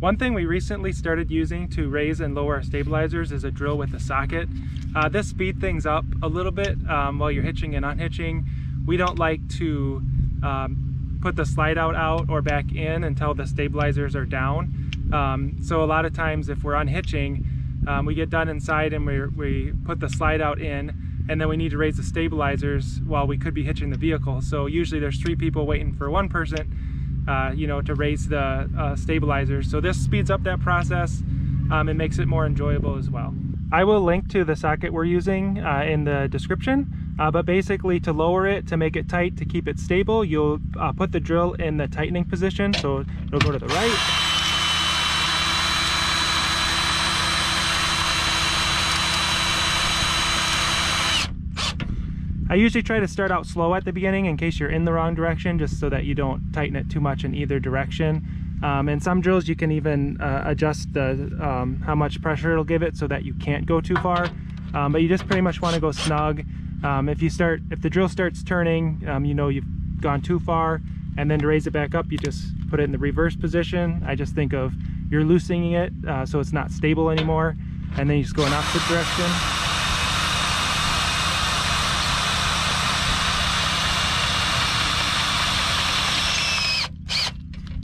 One thing we recently started using to raise and lower our stabilizers is a drill with a socket. This speeds things up a little bit while you're hitching and unhitching. We don't like to put the slide out or back in until the stabilizers are down. So a lot of times if we're unhitching, we get done inside and we put the slide out in, and then we need to raise the stabilizers while we could be hitching the vehicle. So usually there's three people waiting for one person, to raise the stabilizers. So this speeds up that process and makes it more enjoyable as well. I will link to the socket we're using in the description, but basically to lower it, to make it tight, to keep it stable, you'll put the drill in the tightening position. So it'll go to the right. I usually try to start out slow at the beginning in case you're in the wrong direction, just so that you don't tighten it too much in either direction. In some drills you can even adjust the how much pressure it'll give it so that you can't go too far, but you just pretty much want to go snug. If the drill starts turning, you know you've gone too far, and then to raise it back up you just put it in the reverse position. I just think of you're loosening it so it's not stable anymore, and then you just go in opposite direction.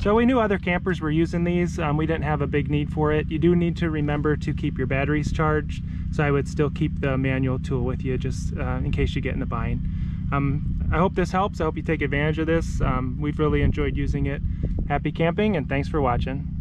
So we knew other campers were using these. We didn't have a big need for it. You do need to remember to keep your batteries charged, so I would still keep the manual tool with you just in case you get in the bind. I hope this helps. I hope you take advantage of this. We've really enjoyed using it. Happy camping, and thanks for watching.